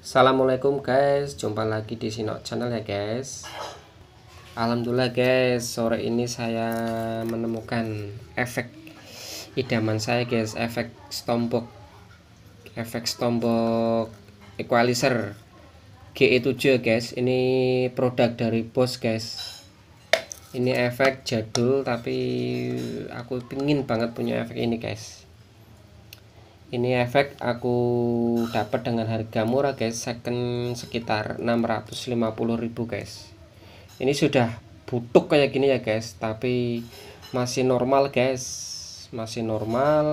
Assalamualaikum guys, jumpa lagi di Sinok Channel ya guys. Alhamdulillah guys, sore ini saya menemukan efek idaman saya guys, efek tombok equalizer GE7 guys. Ini produk dari Boss guys. Ini efek jadul tapi aku pingin banget punya efek ini guys. Ini efek aku dapat dengan harga murah guys, second sekitar 650.000 guys. Ini sudah butuh kayak gini ya guys, tapi masih normal guys, masih normal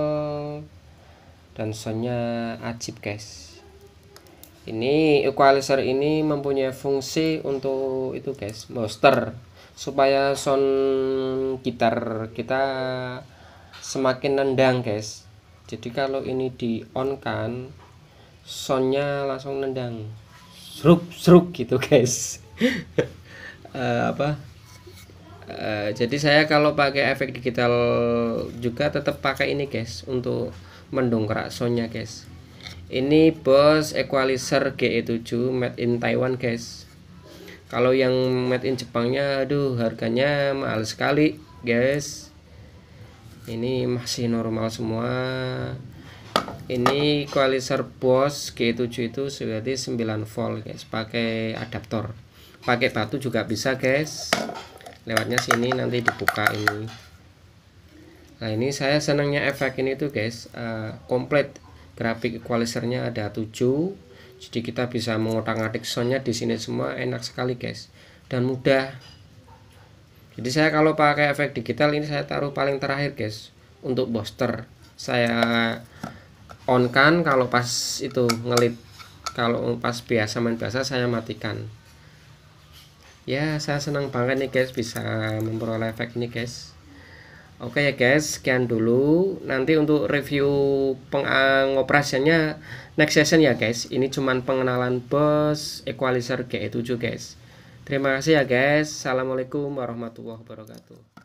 dan soundnya ajib guys. Ini equalizer ini mempunyai fungsi untuk itu guys, booster, supaya sound gitar kita semakin nendang guys. Jadi kalau ini di on kan soundnya langsung nendang seruk gitu guys. Jadi saya kalau pakai efek digital juga tetap pakai ini guys untuk mendongkrak soundnya guys. Ini Boss equalizer GE7 made in Taiwan guys. Kalau yang made in Jepangnya aduh harganya mahal sekali guys. Ini masih normal semua. Ini equalizer Boss G7 itu berarti 9 volt guys, pakai adaptor, pakai batu juga bisa guys, lewatnya sini nanti dibuka ini. Nah ini saya senangnya efek ini tuh guys, komplit grafik equalizernya ada 7, jadi kita bisa mengotak-atik soundnya di sini semua, enak sekali guys dan mudah. Jadi saya kalau pakai efek digital ini saya taruh paling terakhir guys untuk booster. Saya on kan kalau pas itu ngelip, kalau pas biasa main biasa saya matikan. Ya saya senang banget nih guys bisa memperoleh efek ini guys. Oke ya guys, sekian dulu. Nanti untuk review pengoperasiannya next session ya guys. Ini cuman pengenalan Boss equalizer GE7 guys. Terima kasih ya guys. Assalamualaikum warahmatullahi wabarakatuh.